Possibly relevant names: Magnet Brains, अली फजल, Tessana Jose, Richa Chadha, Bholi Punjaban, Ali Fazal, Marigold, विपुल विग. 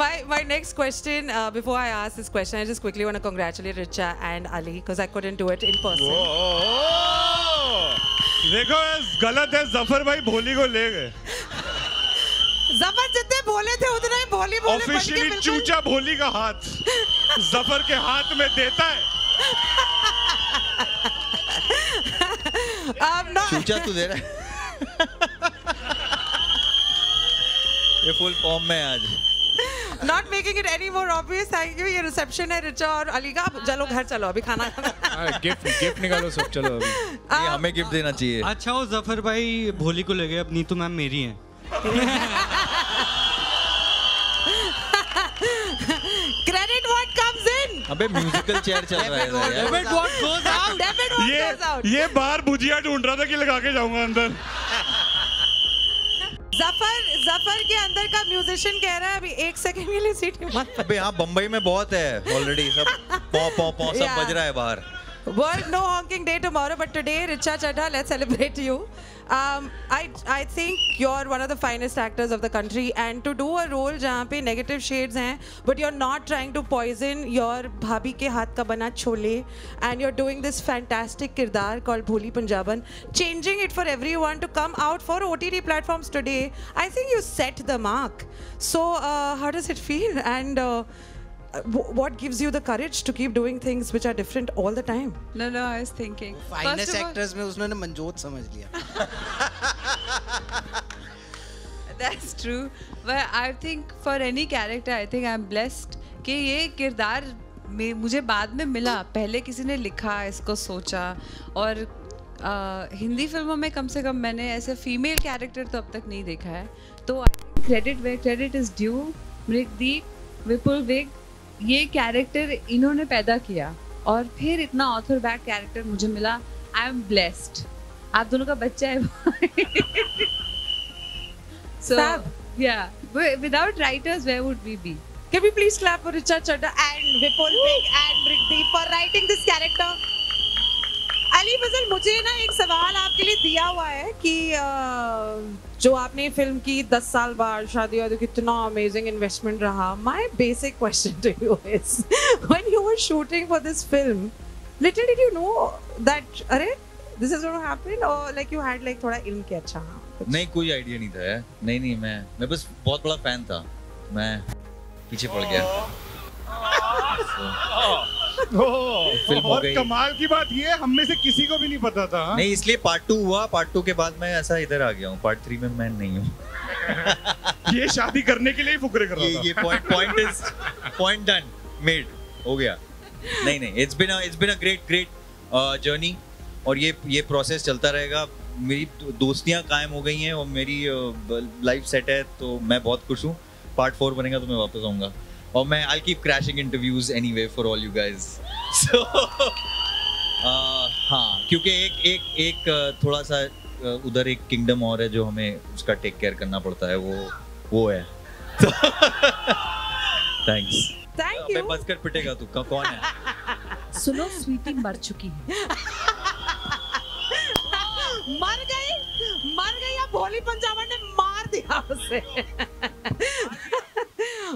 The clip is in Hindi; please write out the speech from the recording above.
My next question, before I ask this question, I just quickly want to congratulate Richa and Ali because I couldn't do it in person. Whoa! देखो गलत है ज़फर भाई भोली को ले गए। ज़फर जितने भोले थे उतना ही भोली भोले बन के बिल्कुल। ऑफिशियली चूचा भोली का हाथ ज़फर के हाथ में देता है। चूचा तू दे रहा है। ये फुल फॉर्म में आज। Not making it any more obvious. Thank you. ये reception है रिचा और अली का। चलो घर चलो अभी खाना खाना। गिफ्ट निकालो सब चलो अभी। ये हमें गिफ्ट देना चाहिए। अच्छा वो ज़फर भाई भोली को ले गए अब नीतू मैम मेरी हैं। Credit what comes in? अबे musical chair चल रहा है। Debit what goes out? Debit what goes out? ये बाहर भुजिया ढूंढ रहा था कि लगा के जाऊँगा अंदर। ज़फर के अंदर का म्यूजिशियन कह रहा है अभी एक सेकंड के लिए सीट मत। अबे यहाँ बम्बई में बहुत है ऑलरेडी सब पॉ पॉ पॉ सब बज रहा है बाहर। World no honking day tomorrow, but today Richa Chadha, let's celebrate you. I think you're one of the finest actors of the country, and to do a role जहाँ पे negative shades हैं, but you're not trying to poison your भाभी के हाथ का बना chole, and you're doing this fantastic किरदार called Bholi Punjaban, changing it for everyone to come out for OTT platforms today. I think you set the mark. So how does it feel? And what gives you the courage to keep doing things which are different all the time? No, I was thinking. Finest actors में उसने मंजोत समझ लिया. That's true. But I think for any character, I think I'm blessed कि ये किरदार में मुझे बाद में मिला. पहले किसी ने लिखा, इसको सोचा और हिंदी फिल्मों में कम से कम मैंने ऐसे फीमेल कैरेक्टर तो अब तक नहीं देखा है. तो credit where credit is due Deepak विपुल विग ये कैरेक्टर इन्होंने पैदा किया और फिर इतना ऑथर बैक कैरेक्टर मुझे मिला. I am blessed. आप दोनों का बच्चा है सब या without writers where would we be. Can we please clap for Richa Chadha and विपुल विग and Riddheep for writing this character. अली फजल मुझे ना एक सवाल आपके लिए दिया हुआ है कि जो आपने फिल्म की 10 साल बाद शादी और कितना अमेजिंग इन्वेस्टमेंट रहा. My basic question to you is when you were shooting for this film little did you know that अरे दिस इज गोना हैपन और लाइक यू हैड लाइक थोड़ा इल्म के अच्छा नहीं कोई आईडिया नहीं था यार. नहीं मैं बस बहुत बड़ा फैन था मैं पीछे पड़ गया. और कमाल की बात ये हम में से किसी को भी नहीं पता था. नहीं इसलिए पार्ट 2 हुआ. पार्ट 2 के बाद मैं ऐसा इधर आ गया हूँ. पार्ट 3 में मैं नहीं हूँ. ये शादी करने के लिए फुकरे कर रहा था. ये point is point done made हो गया. नहीं it's been a great journey और ये प्रोसेस चलता रहेगा. मेरी दोस्तियाँ कायम हो गई हैं और मेरी लाइफ सेट है तो मैं बहुत खुश हूँ. पार्ट 4 बनेगा तो मैं वापस आऊँगा और मैं I'll keep crashing interviews anyway for all you guys. So हाँ क्योंकि एक थोड़ा सा उधर एक किंगडम और है जो हमें उसका टेक केयर करना पड़ता है. वो है. Thanks. Thank you. बस कर पिटेगा तू कौन है. सुनो स्वीटी मर चुकी है. मर गई. मर गई. अब भोली पंजाबन ने मार दिया उसे.